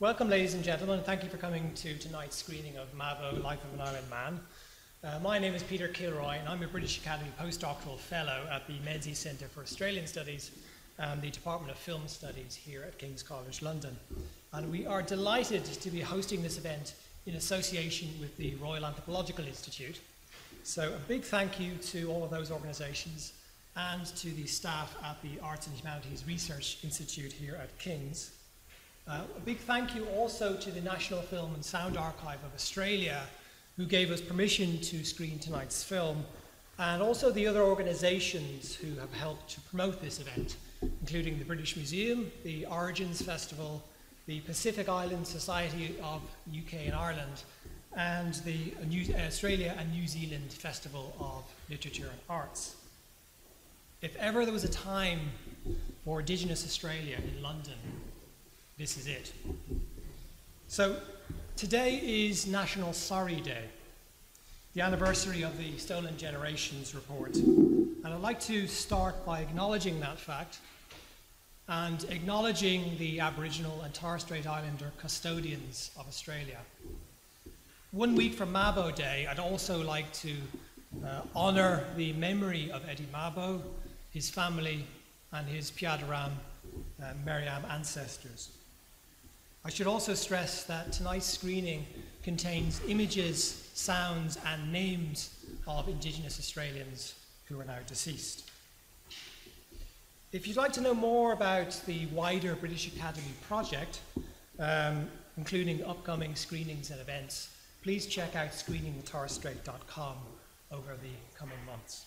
Welcome, ladies and gentlemen, and thank you for coming to tonight's screening of Mabo, Life of an Island Man. My name is Peter Kilroy, and I'm a British Academy postdoctoral fellow at the Menzies Centre for Australian Studies and the Department of Film Studies here at King's College London. And we are delighted to be hosting this event in association with the Royal Anthropological Institute. So a big thank you to all of those organisations and to the staff at the Arts and Humanities Research Institute here at King's. A big thank you also to the National Film and Sound Archive of Australia, who gave us permission to screen tonight's film, and also the other organisations who have helped to promote this event, including the British Museum, the Origins Festival, the Pacific Island Society of UK and Ireland, and the Australia and New Zealand Festival of Literature and Arts. If ever there was a time for Indigenous Australia in London, this is it. So today is National Sorry Day, the anniversary of the Stolen Generations report. And I'd like to start by acknowledging that fact and acknowledging the Aboriginal and Torres Strait Islander custodians of Australia. 1 week from Mabo Day, I'd also like to honour the memory of Eddie Mabo, his family, and his Piadaram, Meriam ancestors. I should also stress that tonight's screening contains images, sounds, and names of Indigenous Australians who are now deceased. If you'd like to know more about the wider British Academy project, including upcoming screenings and events, please check out ScreeningTheTorresStrait.com over the coming months.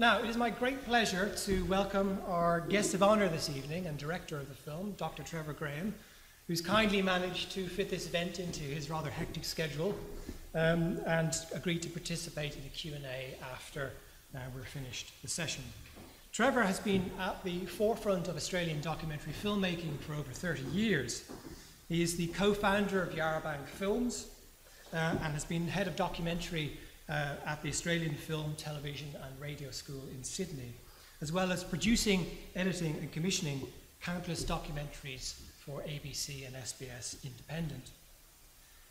Now, it is my great pleasure to welcome our guest of honour this evening and director of the film, Dr. Trevor Graham, who's kindly managed to fit this event into his rather hectic schedule and agreed to participate in the Q&A after we're finished the session. Trevor has been at the forefront of Australian documentary filmmaking for over 30 years. He is the co-founder of Yarrabank Films and has been head of documentary at the Australian Film, Television and Radio School in Sydney, as well as producing, editing and commissioning countless documentaries for ABC and SBS Independent.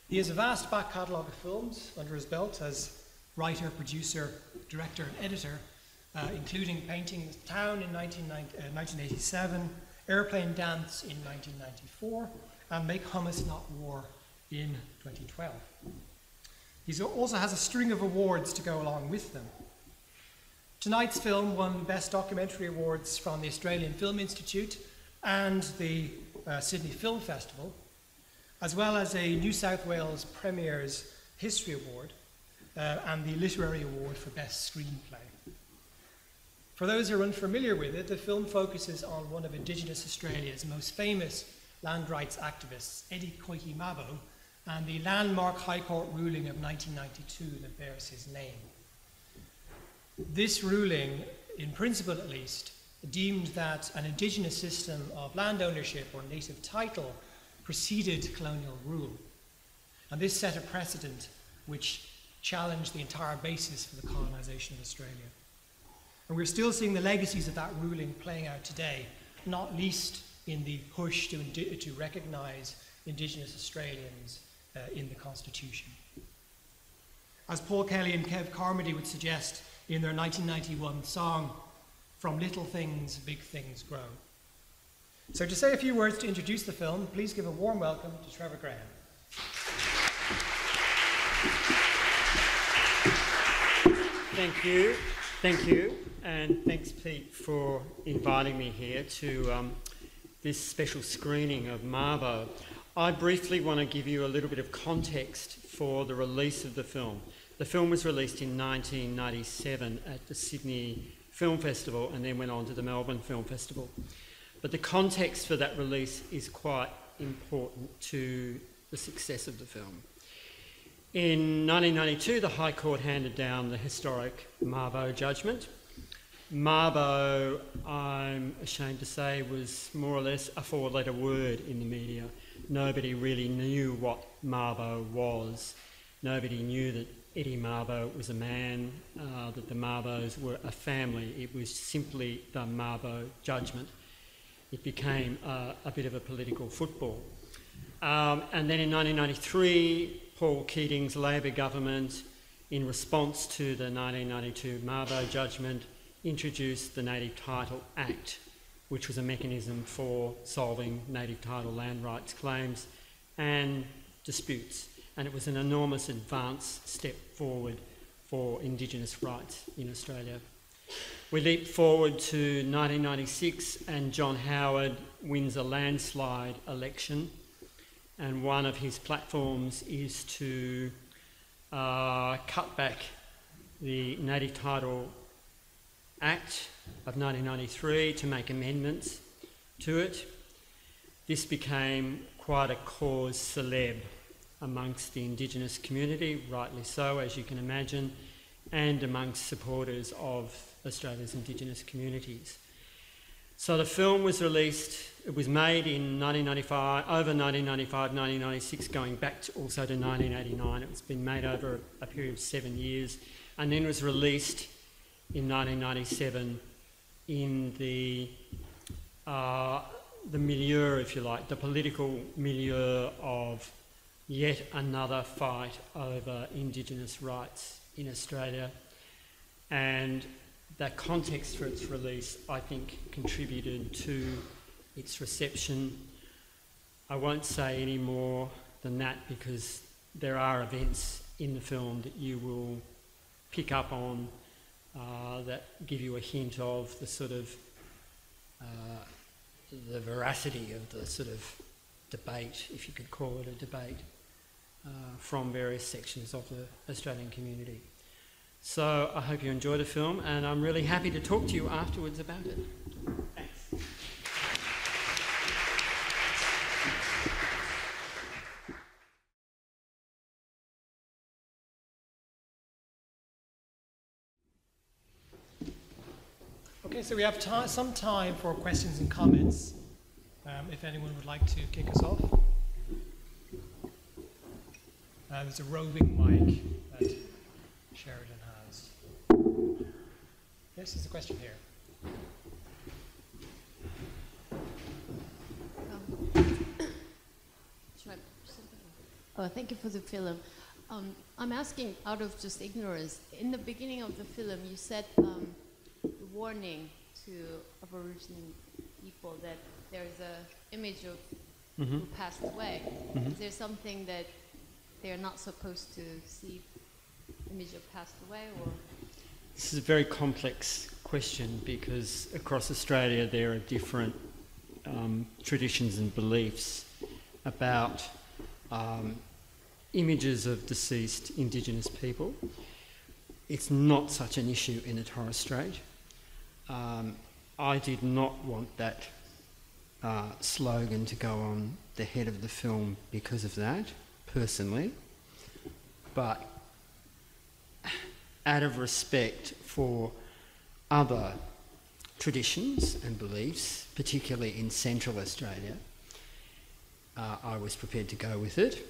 He has a vast back catalogue of films under his belt as writer, producer, director and editor, including Painting the Town in 1987, Airplane Dance in 1994, and Make Hummus Not War in 2012. He also has a string of awards to go along with them. Tonight's film won Best Documentary Awards from the Australian Film Institute and the Sydney Film Festival, as well as a New South Wales Premier's History Award and the Literary Award for Best Screenplay. For those who are unfamiliar with it, the film focuses on one of Indigenous Australia's most famous land rights activists, Eddie Koiki Mabo, and the landmark High Court ruling of 1992 that bears his name. This ruling, in principle at least, deemed that an Indigenous system of land ownership or native title preceded colonial rule. And this set a precedent which challenged the entire basis for the colonisation of Australia. And we're still seeing the legacies of that ruling playing out today, not least in the push to recognise Indigenous Australians in the Constitution. As Paul Kelly and Kev Carmody would suggest in their 1991 song, "From Little Things, Big Things Grow." So to say a few words to introduce the film, please give a warm welcome to Trevor Graham. Thank you. Thank you. And thanks, Pete, for inviting me here to this special screening of Mabo. I briefly want to give you a little bit of context for the release of the film. The film was released in 1997 at the Sydney Film Festival and then went on to the Melbourne Film Festival. But the context for that release is quite important to the success of the film. In 1992, the High Court handed down the historic Mabo judgment. Mabo, I'm ashamed to say, was more or less a four-letter word in the media. Nobody really knew what Mabo was. Nobody knew that Eddie Mabo was a man, that the Mabos were a family. It was simply the Mabo judgment. It became a bit of a political football. And then in 1993, Paul Keating's Labor government, in response to the 1992 Mabo judgment, introduced the Native Title Act, which was a mechanism for solving native title land rights claims and disputes. And it was an enormous advance step forward for Indigenous rights in Australia. We leap forward to 1996 and John Howard wins a landslide election, and one of his platforms is to cut back the Native Title Act of 1993 to make amendments to it. This became quite a cause célèbre amongst the Indigenous community, rightly so, as you can imagine, and amongst supporters of Australia's Indigenous communities. So the film was released, it was made in 1995, over 1995, 1996, going back to also to 1989. It's been made over a period of 7 years, and then was released in 1997 in the milieu, if you like, the political milieu of yet another fight over Indigenous rights in Australia. And that context for its release, I think, contributed to its reception. I won't say any more than that because there are events in the film that you will pick up on that give you a hint of the sort of the veracity of the sort of debate, if you could call it a debate, from various sections of the Australian community. So I hope you enjoy the film, and I'm really happy to talk to you afterwards about it. Thanks. Okay, so we have some time for questions and comments, if anyone would like to kick us off. There's a roving mic that Sheridan. Yes, there's a question here. Thank you for the film. I'm asking out of just ignorance. In the beginning of the film, you said the warning to Aboriginal people that there is a image of who passed away. Is there something that they are not supposed to see, image of passed away, or? This is a very complex question because across Australia there are different traditions and beliefs about images of deceased Indigenous people. It's not such an issue in the Torres Strait. I did not want that slogan to go on the head of the film because of that, personally, but out of respect for other traditions and beliefs, particularly in Central Australia, I was prepared to go with it.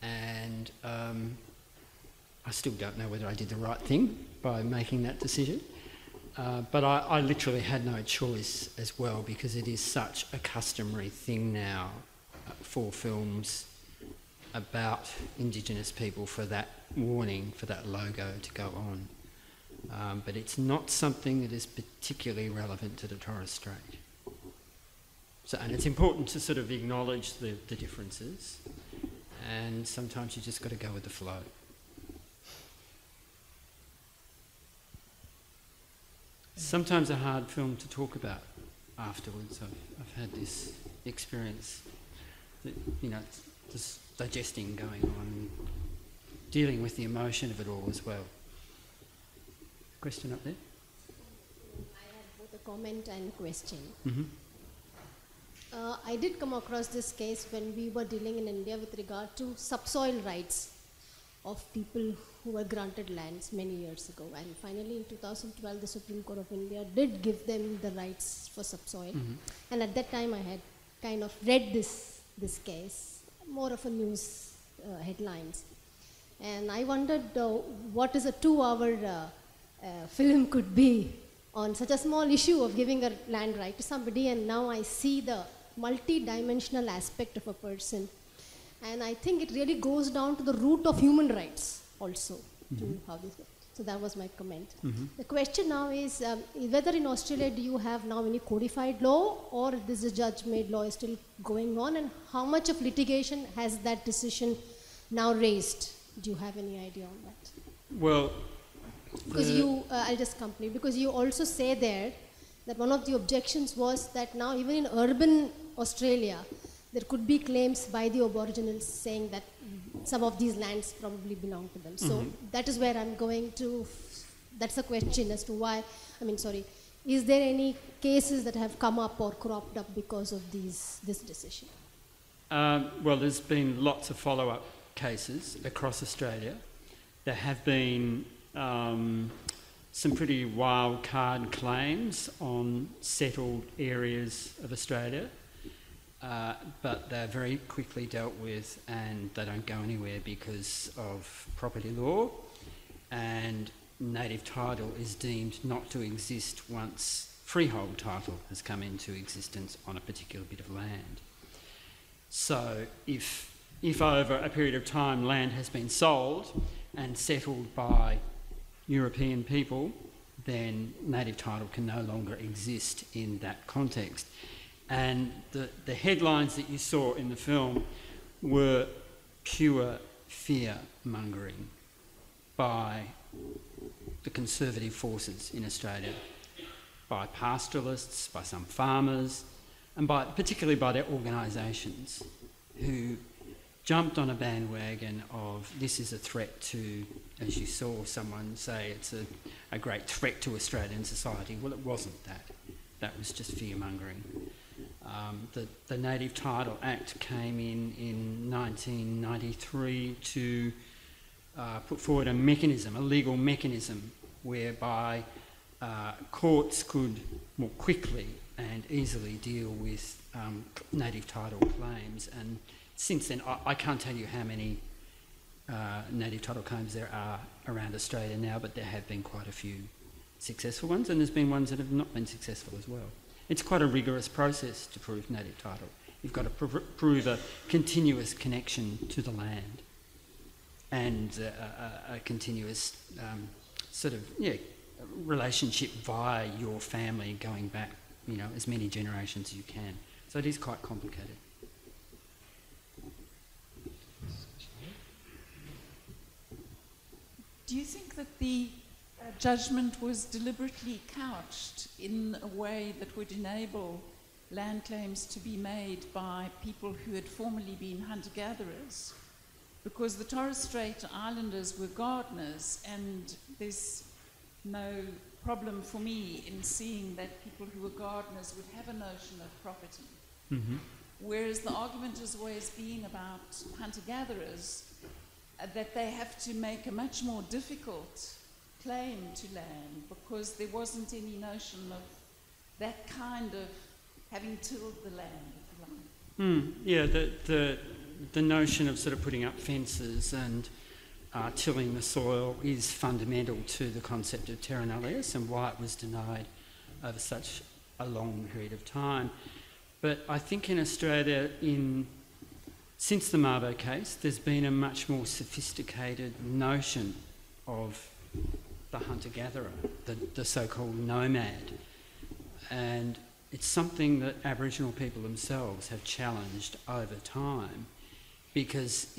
And I still don't know whether I did the right thing by making that decision. But I literally had no choice as well, because it is such a customary thing now for films about Indigenous people for that warning, for that logo to go on. But it's not something that is particularly relevant to the Torres Strait. So, and it's important to sort of acknowledge the differences, and sometimes you just got to go with the flow. Sometimes a hard film to talk about afterwards. I've had this experience that, you know, it's just digesting going on, dealing with the emotion of it all as well. Question up there? I have both a comment and question. I did come across this case when we were dealing in India with regard to subsoil rights of people who were granted lands many years ago. And finally in 2012, the Supreme Court of India did give them the rights for subsoil. And at that time I had kind of read this case, more of a news headlines. And I wondered what is a 2-hour film could be on such a small issue of giving a land right to somebody. And now I see the multi-dimensional aspect of a person And I think it really goes down to the root of human rights also, to how this goes. So that was my comment. The question now is whether in Australia do you have now any codified law, or this is judge-made law is still going on, and how much of litigation has that decision now raised? Do you have any idea on that? Well, because you, I'll just complete, because you also say there that one of the objections was that now even in urban Australia, there could be claims by the Aboriginals saying that some of these lands probably belong to them. So that is where I'm going to, that's a question as to why, is there any cases that have come up or cropped up because of this decision? Well, there's been lots of follow-up cases across Australia. There have been some pretty wild card claims on settled areas of Australia. But they're very quickly dealt with, and they don't go anywhere because of property law, and native title is deemed not to exist once freehold title has come into existence on a particular bit of land. So if over a period of time land has been sold and settled by European people, then native title can no longer exist in that context. And the headlines that you saw in the film were pure fear-mongering by the conservative forces in Australia, by pastoralists, by some farmers, and particularly by their organisations who jumped on a bandwagon of this is a threat to, as you saw someone say, it's a great threat to Australian society. Well, it wasn't that. That was just fear-mongering. The Native Title Act came in 1993 to put forward a mechanism, a legal mechanism, whereby courts could more quickly and easily deal with Native Title claims. And since then, I can't tell you how many Native Title claims there are around Australia now, but there have been quite a few successful ones, and there's been ones that have not been successful as well. It's quite a rigorous process to prove native title. You've got to prove a continuous connection to the land and a continuous relationship via your family going back, as many generations as you can. So it is quite complicated. Do you think that the judgment was deliberately couched in a way that would enable land claims to be made by people who had formerly been hunter-gatherers? Because the Torres Strait Islanders were gardeners, and there's no problem for me in seeing that people who were gardeners would have a notion of property. Whereas the argument has always been about hunter-gatherers, that they have to make a much more difficult claim to land, because there wasn't any notion of that kind of having tilled the land. Yeah, the notion of sort of putting up fences and tilling the soil is fundamental to the concept of terra nullius and why it was denied over such a long period of time. But I think in Australia, since the Mabo case, there's been a much more sophisticated notion of the hunter-gatherer, the so-called nomad. And it's something that Aboriginal people themselves have challenged over time, because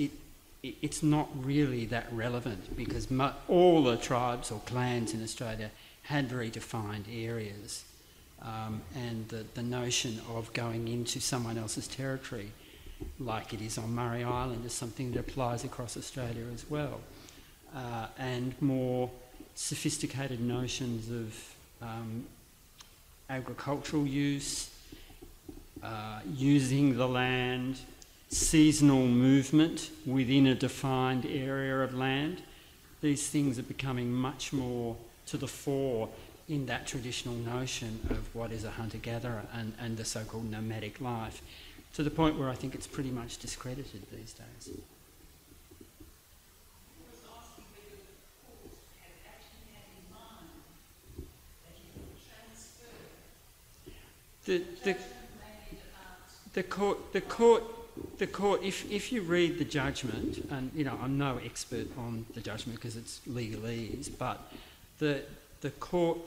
it's not really that relevant, because all the tribes or clans in Australia had very defined areas. And the notion of going into someone else's territory, like it is on Murray Island, is something that applies across Australia as well. And more sophisticated notions of agricultural use, using the land, seasonal movement within a defined area of land. These things are becoming much more to the fore in that traditional notion of what is a hunter-gatherer and the so-called nomadic life, to the point where I think it's pretty much discredited these days. The court the court, if you read the judgment, and you know I'm no expert on the judgment because it's legalese, but the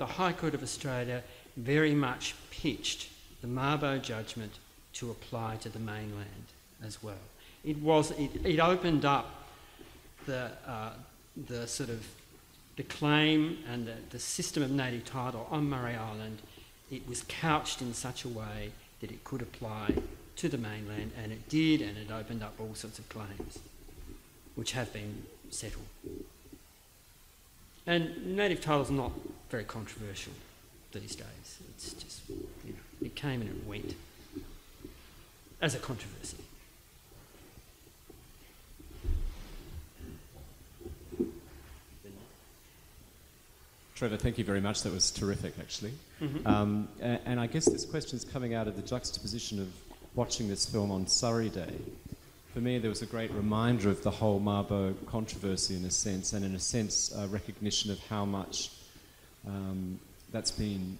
High Court of Australia very much pitched the Mabo judgment to apply to the mainland as well. It opened up the sort of the claim and the system of native title on Murray Island. It was couched in such a way that it could apply to the mainland, and it did, and it opened up all sorts of claims which have been settled. And native title's not very controversial these days. It's just, you know, it came and it went as a controversy. Trevor, thank you very much. That was terrific, actually. Mm-hmm. And I guess this question is coming out of the juxtaposition of watching this film on Surrey Day. For me, there was a great reminder of the whole Mabo controversy, in a sense, and in a sense, a recognition of how much that's been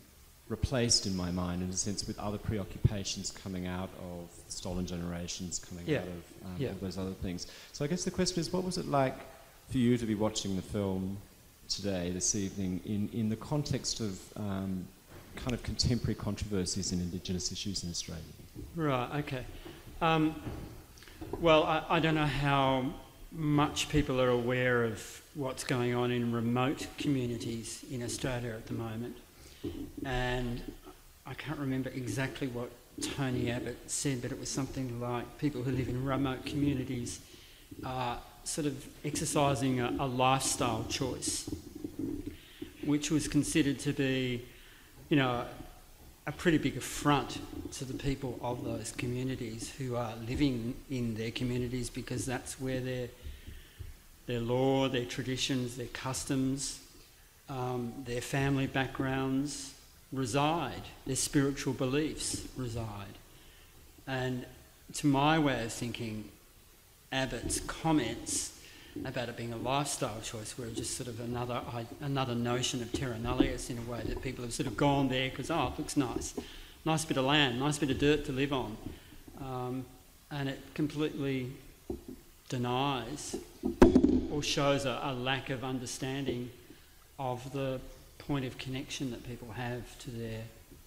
replaced in my mind, in a sense, with other preoccupations coming out of stolen generations, coming out of all those other things. So I guess the question is, what was it like for you to be watching the film today, this evening, in the context of kind of contemporary controversies in Indigenous issues in Australia? Right, okay. Well, I don't know how much people are aware of what's going on in remote communities in Australia at the moment. And I can't remember exactly what Tony Abbott said, but it was something like people who live in remote communities are sort of exercising a lifestyle choice, which was considered to be, you know, a pretty big affront to the people of those communities who are living in their communities, because that's where their law, their traditions, their customs, their family backgrounds reside, their spiritual beliefs reside. And to my way of thinking, Abbott's comments about it being a lifestyle choice were just sort of another notion of terra nullius, in a way, that people have sort of gone there because, oh, it looks nice. Nice bit of land, nice bit of dirt to live on. And it completely denies or shows a lack of understanding of the point of connection that people have to their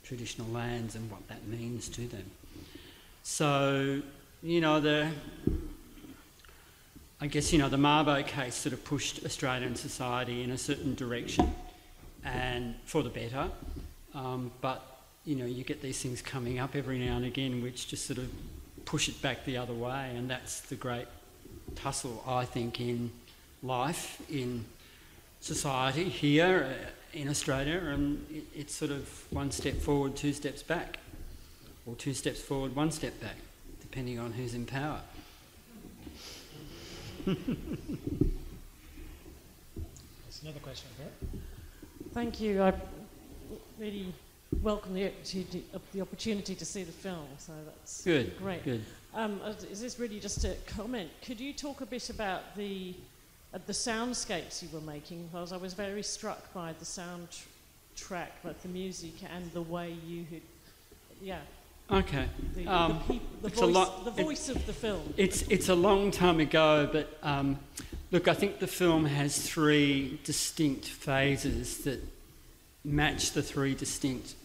traditional lands and what that means to them. So, you know, I guess, you know, the Mabo case sort of pushed Australian society in a certain direction, and for the better. But, you know, you get these things coming up every now and again which just sort of push it back the other way, and that's the great tussle, I think, in life, in society here in Australia, and it's sort of one step forward, two steps back, or two steps forward, one step back, depending on who's in power. That's another question. Thank you. I really welcome the opportunity to see the film, so that's good. Great. Good. Is this really just a comment? Could you talk a bit about the soundscapes you were making? Because I was very struck by the soundtrack, like the music and the way you had, Okay. The voice of the film. It's a long time ago, but look, I think the film has three distinct phases that match the three distinct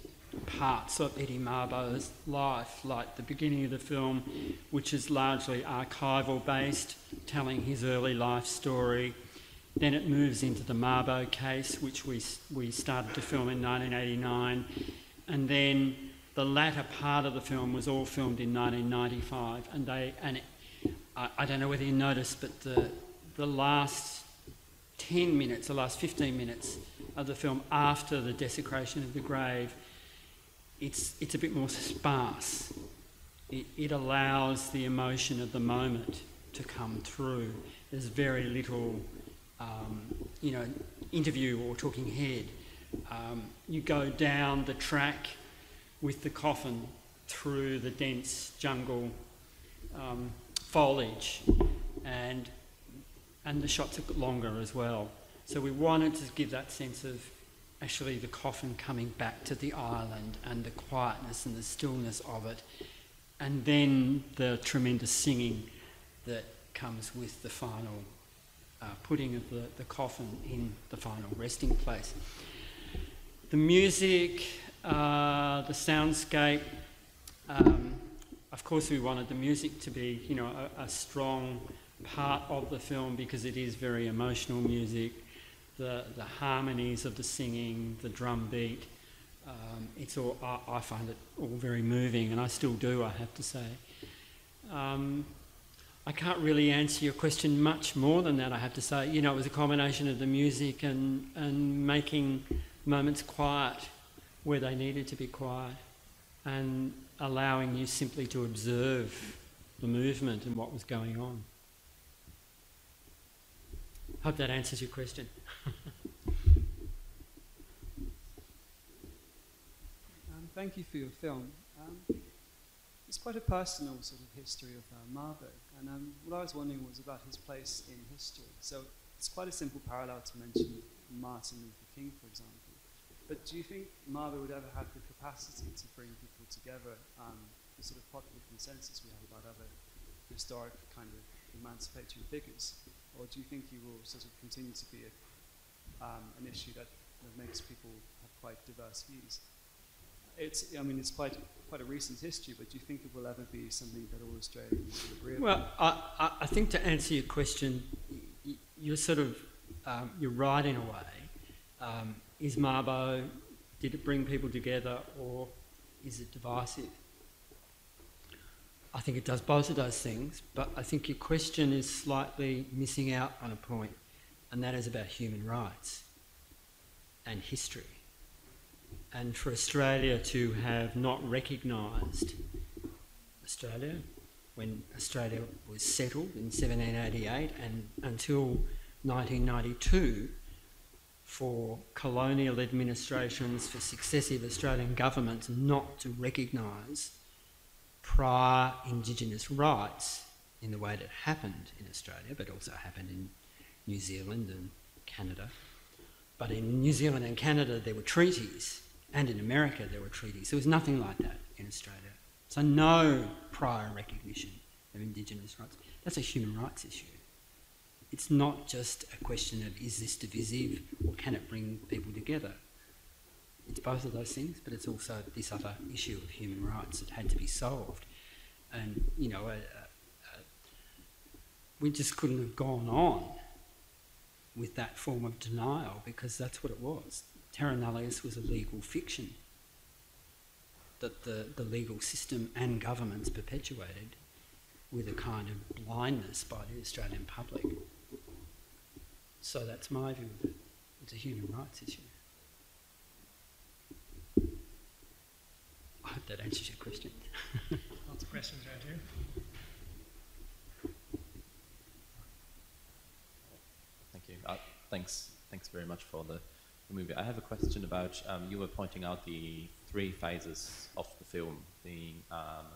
parts of Eddie Mabo's life, like the beginning of the film, which is largely archival based, telling his early life story. Then it moves into the Mabo case, which we started to film in 1989, and then the latter part of the film was all filmed in 1995, and I don't know whether you noticed, but the last 10 minutes, the last 15 minutes of the film after the desecration of the grave, it's a bit more sparse. It allows the emotion of the moment to come through. There's very little, you know, interview or talking head. You go down the track with the coffin through the dense jungle foliage, and the shots are longer as well. So we wanted to give that sense of actually the coffin coming back to the island and the quietness and the stillness of it, and then the tremendous singing that comes with the final putting of the coffin in the final resting place. The music, the soundscape, of course we wanted the music to be, you know, a strong part of the film because it is very emotional music. The harmonies of the singing, the drum beat, it's all, I find it all very moving, and I still do, I have to say. I can't really answer your question much more than that, I have to say. You know, it was a combination of the music and making moments quiet where they needed to be quiet, and allowing you simply to observe the movement and what was going on. Hope that answers your question. Thank you for your film. It's quite a personal sort of history of Mabo, and what I was wondering was about his place in history. So it's quite a simple parallel to mention Martin Luther King, for example. But do you think Mabo would ever have the capacity to bring people together, the sort of popular consensus we have about other historic kind of emancipatory figures? Or do you think he will sort of continue to be a, an issue that makes people have quite diverse views? I mean, it's quite a recent history, but do you think it will ever be something that all Australians will agree about? Well, I think to answer your question, you're sort of, you're right in a way. Is Mabo, did it bring people together, or is it divisive? I think it does both of those things, but I think your question is slightly missing out on a point, and that is about human rights and history. And for Australia to have not recognised Australia when Australia was settled in 1788 and until 1992, for colonial administrations, for successive Australian governments not to recognise prior Indigenous rights in the way that happened in Australia, but also happened in New Zealand and Canada. But in New Zealand and Canada there were treaties, and in America there were treaties. There was nothing like that in Australia. So no prior recognition of Indigenous rights. That's a human rights issue. It's not just a question of is this divisive or can it bring people together? It's both of those things, but it's also this other issue of human rights that had to be solved. And, you know, we just couldn't have gone on with that form of denial, because that's what it was. Terra Nullius was a legal fiction that the legal system and governments perpetuated with a kind of blindness by the Australian public. So that's my view of it. It's a human rights issue. I hope that answers your question. Lots of questions around here. Thank you. Thanks very much for the movie. I have a question about, you were pointing out the three phases of the film, the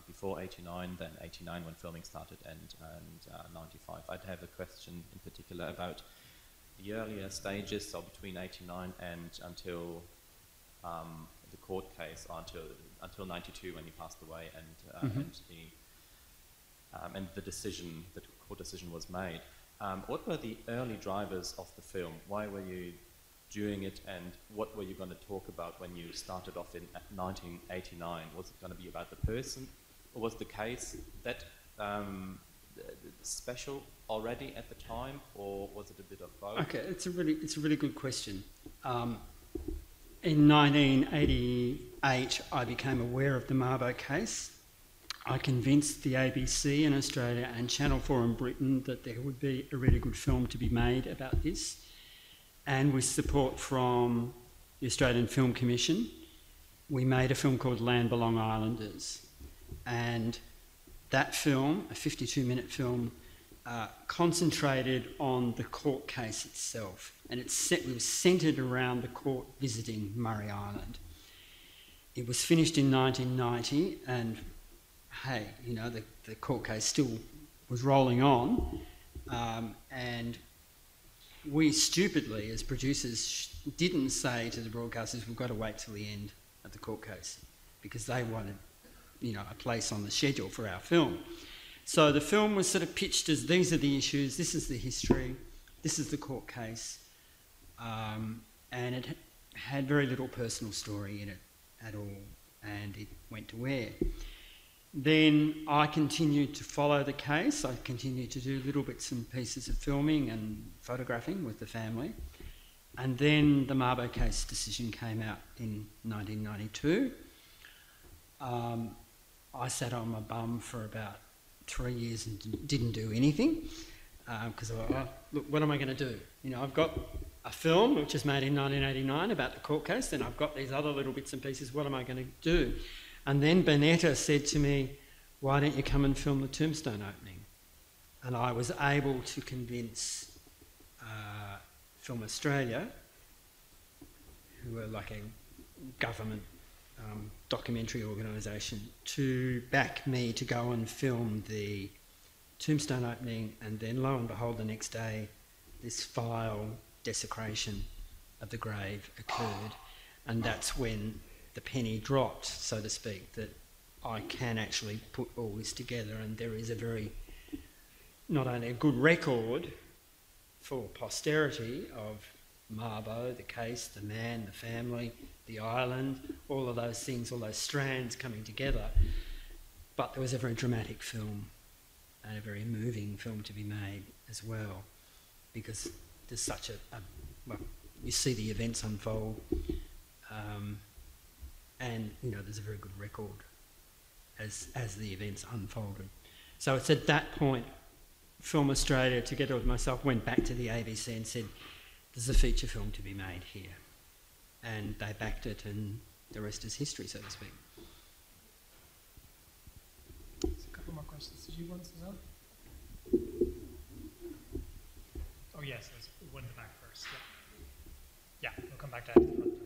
before 89, then 89 when filming started, and 95. I'd have a question in particular about the earlier stages, so between 89 and until the court case, until 92 when he passed away, and the decision, the court decision was made. What were the early drivers of the film? Why were you doing it, and what were you going to talk about when you started off in 1989? Was it going to be about the person, or was the case that special already at the time, or was it a bit of both? Okay, it's a really good question. In 1988, I became aware of the Mabo case. I convinced the ABC in Australia and Channel 4 in Britain that there would be a really good film to be made about this, and with support from the Australian Film Commission, we made a film called Land Belong Islanders. And that film, a 52-minute film, concentrated on the court case itself, and it was centred around the court visiting Murray Island. It was finished in 1990, and hey, you know, the court case still was rolling on, and we stupidly as producers didn't say to the broadcasters, we've got to wait till the end of the court case, because they wanted a place on the schedule for our film. So the film was sort of pitched as these are the issues, this is the history, this is the court case, and it had very little personal story in it at all, and it went to air. Then I continued to follow the case. I continued to do little bits and pieces of filming and photographing with the family. And then the Mabo case decision came out in 1992. I sat on my bum for about 3 years and didn't do anything because I thought, look, what am I going to do? You know, I've got a film which was made in 1989 about the court case, then I've got these other little bits and pieces. What am I going to do? And then Bonita said to me, why don't you come and film the tombstone opening? And I was able to convince Film Australia, who were like a government documentary organisation, to back me to go and film the tombstone opening. And then lo and behold, the next day, this vile desecration of the grave occurred. And that's when the penny dropped, so to speak, that I can actually put all this together, and there is a very, not only a good record for posterity of Mabo, the case, the man, the family, the island, all of those things, all those strands coming together, but there was a very dramatic film and a very moving film to be made as well, because there's such a well, you see the events unfold, and you know there's a very good record as the events unfolded. So it's at that point Film Australia, together with myself, went back to the ABC and said, there's a feature film to be made here. And they backed it, and the rest is history, so to speak. There's a couple more questions. Did you want to know? Oh yes, there's one in the back first. Yeah, yeah, we'll come back to that in a moment.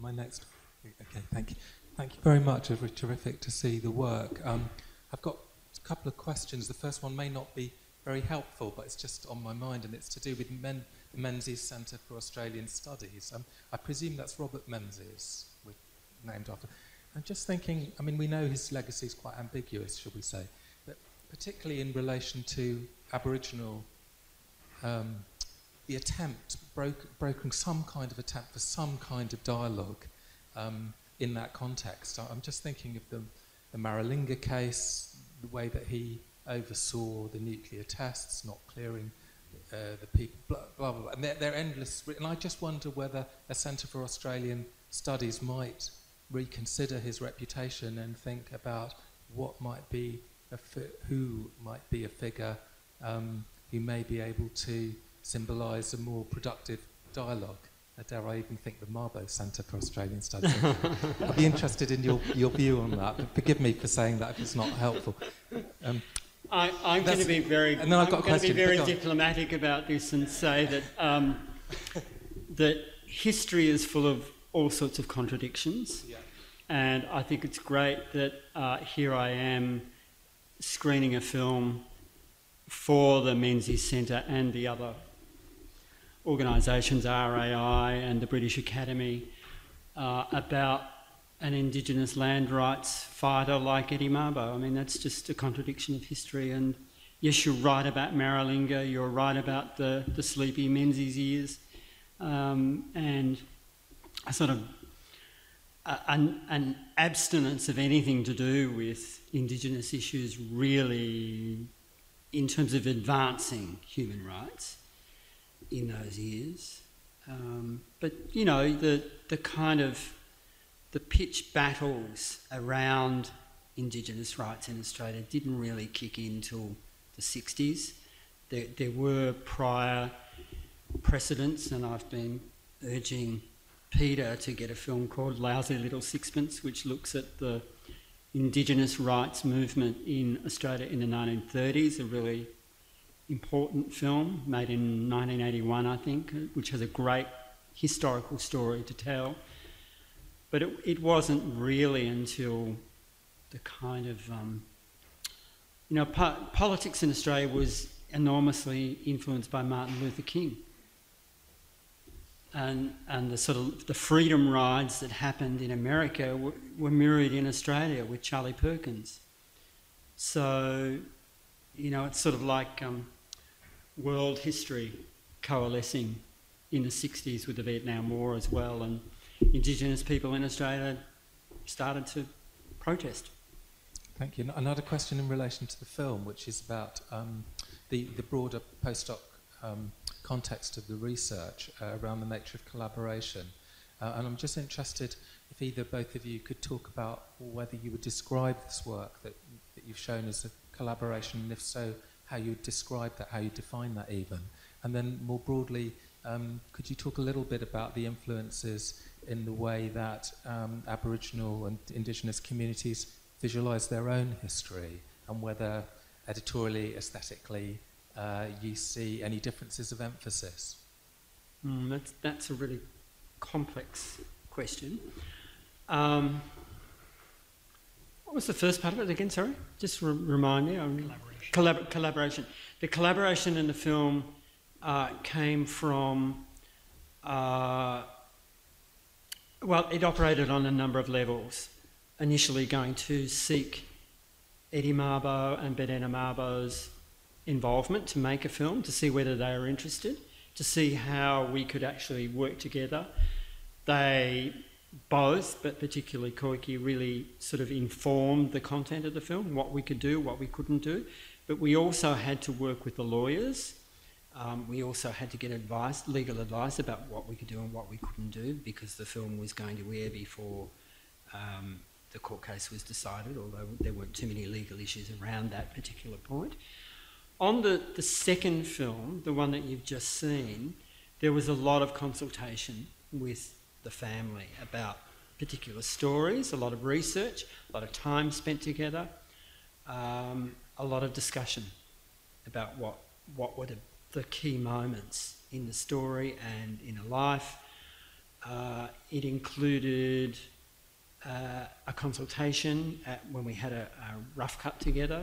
Am I next? Okay, thank you. Thank you very much. It was terrific to see the work. I've got a couple of questions. The first one may not be very helpful, but it's just on my mind, and it's to do with the Menzies Centre for Australian Studies. I presume that's Robert Menzies, named after. I'm just thinking, I mean, we know his legacy is quite ambiguous, shall we say, but particularly in relation to Aboriginal, the attempt, broken some kind of attempt for some kind of dialogue in that context. I'm just thinking of the Maralinga case, the way that he oversaw the nuclear tests, not clearing the people, blah, blah, blah. And they're endless. And I just wonder whether a Centre for Australian Studies might reconsider his reputation and think about what might be, who might be a figure who may be able to symbolise a more productive dialogue. Dare I even think the Mabo Centre for Australian Studies? I'd be interested in your view on that. But forgive me for saying that if it's not helpful. I'm going to be very, and then I've got a question, be very diplomatic about this and say that that history is full of all sorts of contradictions, yeah. And I think it's great that here I am screening a film for the Menzies Centre and the other organisations, RAI and the British Academy, about an Indigenous land rights fighter like Eddie Mabo. I mean, that's just a contradiction of history. And yes, you're right about Maralinga, you're right about the sleepy Menzies years, and a sort of an abstinence of anything to do with Indigenous issues really in terms of advancing human rights in those years. But, you know, the kind of the pitch battles around Indigenous rights in Australia didn't really kick in till the 60s. There were prior precedents, and I've been urging Peter to get a film called Lousy Little Sixpence, which looks at the Indigenous rights movement in Australia in the 1930s, a really important film made in 1981, I think, which has a great historical story to tell. But it wasn't really until the kind of, you know, politics in Australia was enormously influenced by Martin Luther King. and the sort of the freedom rides that happened in America were mirrored in Australia with Charlie Perkins. So, you know, it's sort of like world history coalescing in the 60s with the Vietnam War as well, and Indigenous people in Australia started to protest. Thank you. Another question in relation to the film, which is about the broader postdoc context of the research around the nature of collaboration. And I'm just interested if either both of you could talk about whether you would describe this work that you've shown as a collaboration, and if so, how you would describe that, how you define that even. And then more broadly, could you talk a little bit about the influences in the way that Aboriginal and Indigenous communities visualise their own history, and whether editorially, aesthetically, you see any differences of emphasis? That's a really complex question. What was the first part of it again, sorry? Just remind me. Collaboration. The collaboration in the film came from, well, it operated on a number of levels. Initially going to seek Eddie Mabo and Benina Mabo's involvement to make a film, to see whether they are interested, to see how we could actually work together. They both, but particularly Koiki, really sort of informed the content of the film, what we could do, what we couldn't do. But we also had to work with the lawyers. We also had to get advice, legal advice, about what we could do and what we couldn't do, because the film was going to air before the court case was decided, although there weren't too many legal issues around that particular point. On the second film, the one that you've just seen, there was a lot of consultation with the family about particular stories, a lot of research, a lot of time spent together, a lot of discussion about what were the key moments in the story and in a life. It included a consultation when we had a rough cut together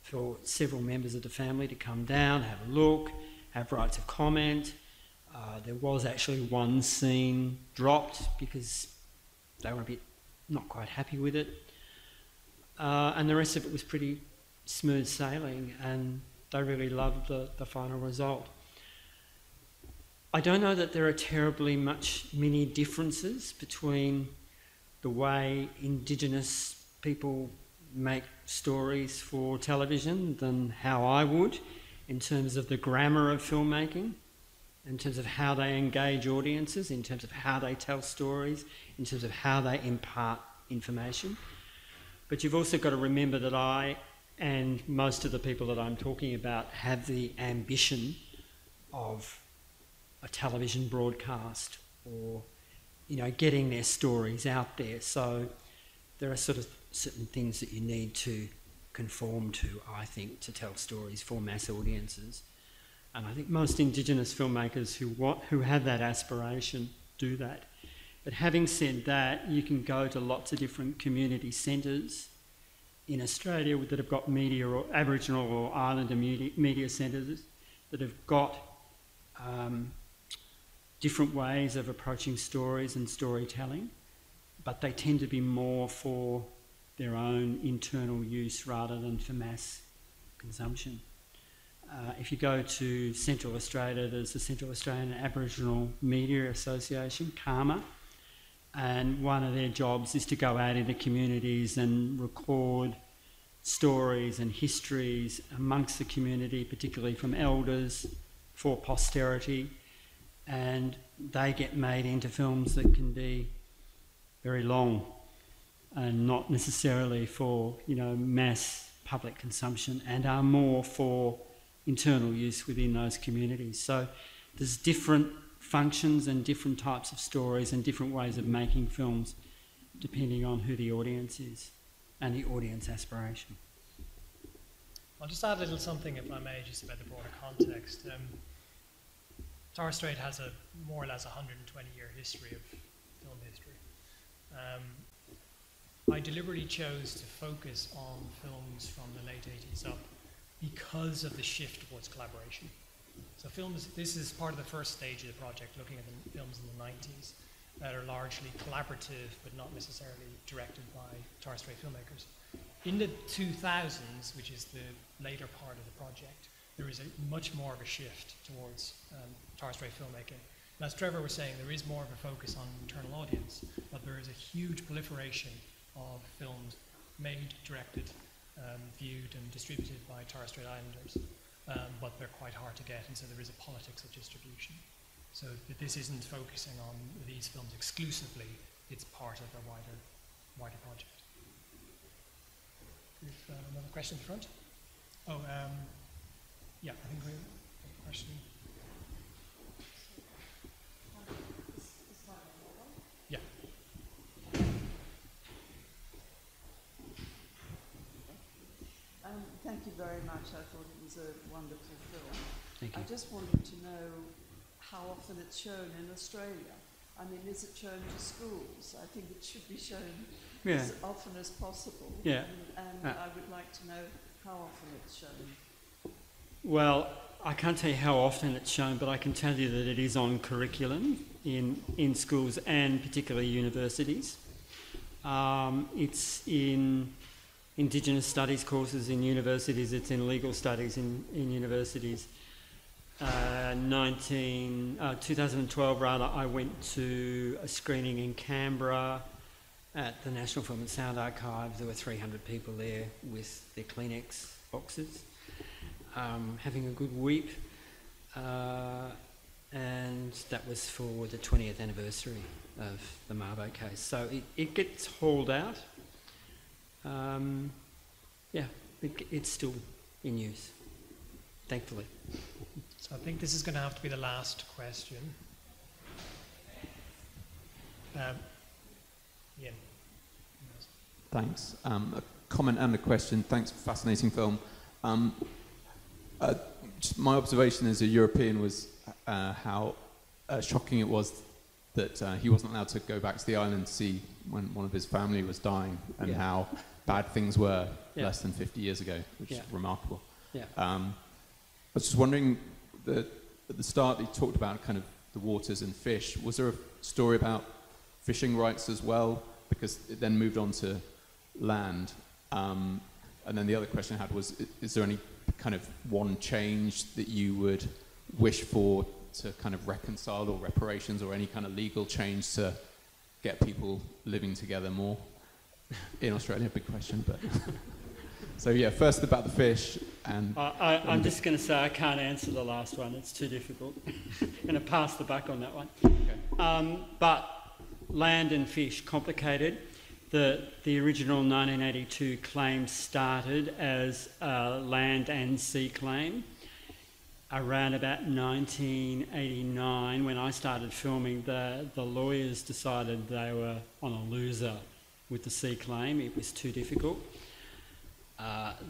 for several members of the family to come down, have a look, have rights of comment. There was actually one scene dropped because they were a bit not quite happy with it. And the rest of it was pretty smooth sailing, and they really loved the final result. I don't know that there are terribly many differences between the way Indigenous people make stories for television than how I would, in terms of the grammar of filmmaking, in terms of how they engage audiences, in terms of how they tell stories, in terms of how they impart information. But you've also got to remember that I and most of the people that I'm talking about have the ambition of a television broadcast, or, you know, getting their stories out there. So there are sort of certain things that you need to conform to, I think, to tell stories for mass audiences. And I think most Indigenous filmmakers who have that aspiration do that. But having said that, you can go to lots of different community centres in Australia that have got media, or Aboriginal or Islander media centres, that have got different ways of approaching stories and storytelling, but they tend to be more for their own internal use rather than for mass consumption. If you go to Central Australia, there's the Central Australian Aboriginal Media Association, CAMA, and one of their jobs is to go out into communities and record stories and histories amongst the community, particularly from elders, for posterity, and they get made into films that can be very long and not necessarily for, you know, mass public consumption, and are more for internal use within those communities. So there's different functions and different types of stories and different ways of making films depending on who the audience is and the audience aspiration. I'll just add a little something, if I may, just about the broader context. Torres Strait has a more or less 120-year history of film history. I deliberately chose to focus on films from the late 80s up because of the shift towards collaboration. So films, this is part of the first stage of the project, looking at the films in the 90s that are largely collaborative but not necessarily directed by Torres Strait filmmakers. In the 2000s, which is the later part of the project, there is a much more of a shift towards Torres Strait filmmaking. And as Trevor was saying, there is more of a focus on the internal audience, but there is a huge proliferation of films made, directed, viewed and distributed by Torres Strait Islanders, but they're quite hard to get, and so there is a politics of distribution. So this isn't focusing on these films exclusively, it's part of a wider project. If, another question in front? Oh, yeah, I think we have a question. Yeah. Thank you very much. I thought it was a wonderful film. Thank you. I just wanted to know how often it's shown in Australia. I mean, is it shown to schools? I think it should be shown as often as possible. Yeah. And I would like to know how often it's shown. Well, I can't tell you how often it's shown, but I can tell you that it is on curriculum in schools and particularly universities. It's in Indigenous studies courses in universities, it's in legal studies in universities. 2012 rather, I went to a screening in Canberra at the National Film and Sound Archive. There were 300 people there with their Kleenex boxes, having a good weep, and that was for the 20th anniversary of the Mabo case. So it gets hauled out. Yeah, it's still in use, thankfully. So I think this is going to have to be the last question. Yeah. Thanks. A comment and a question. Thanks for a fascinating film. Just my observation as a European was how shocking it was that he wasn't allowed to go back to the island to see when one of his family was dying, and how bad things were less than 50 years ago, which is remarkable. Yeah. I was just wondering, at the start you talked about kind of the waters and fish. Was there a story about fishing rights as well? Because it then moved on to land. And then the other question I had was, is there any kind of one change that you would wish for to kind of reconcile, or reparations, or any kind of legal change to get people living together more in Australia? Big question, but... So yeah, first about the fish, and I'm just going to say I can't answer the last one. It's too difficult. I'm going to pass the buck on that one. Okay. But land and fish, complicated. The original 1982 claim started as a land and sea claim. Around about 1989, when I started filming, the lawyers decided they were on a loser with the sea claim. It was too difficult.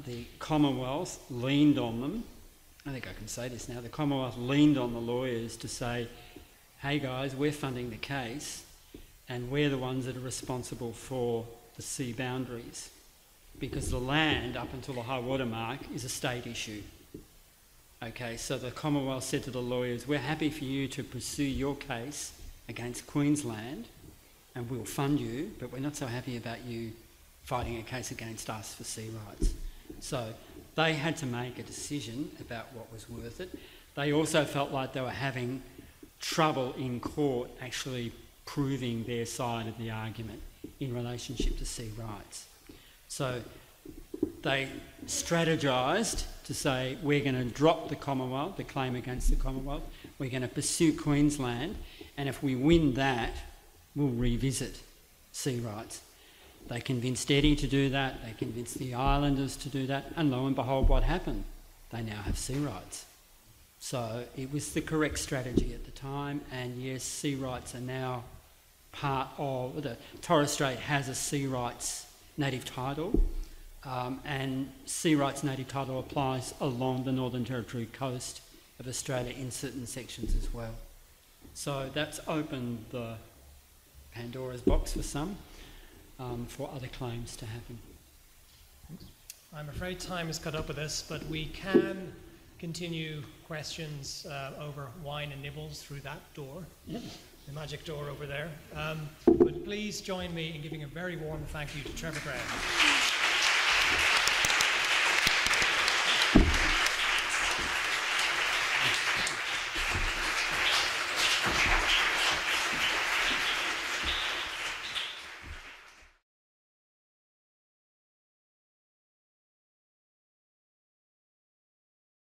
The Commonwealth leaned on them. I think I can say this now. The Commonwealth leaned on the lawyers to say, hey guys, we're funding the case and we're the ones that are responsible for the sea boundaries, because the land up until the high water mark is a state issue. Okay, so the Commonwealth said to the lawyers, we're happy for you to pursue your case against Queensland and we'll fund you, but we're not so happy about you fighting a case against us for sea rights. So they had to make a decision about what was worth it. They also felt like they were having trouble in court actually proving their side of the argument in relationship to sea rights. So they strategised to say, we're going to drop the Commonwealth, the claim against the Commonwealth, we're going to pursue Queensland, and if we win that, we'll revisit sea rights. They convinced Eddie to do that, they convinced the islanders to do that, and lo and behold, what happened? They now have sea rights. So it was the correct strategy at the time, and yes, sea rights are now part of... The Torres Strait has a sea rights native title, and sea rights native title applies along the Northern Territory coast of Australia in certain sections as well. So that's opened the Pandora's box for some. For other claims to happen. I'm afraid time is cut up with us, but we can continue questions over wine and nibbles through that door, the magic door over there. But please join me in giving a very warm thank you to Trevor Graham.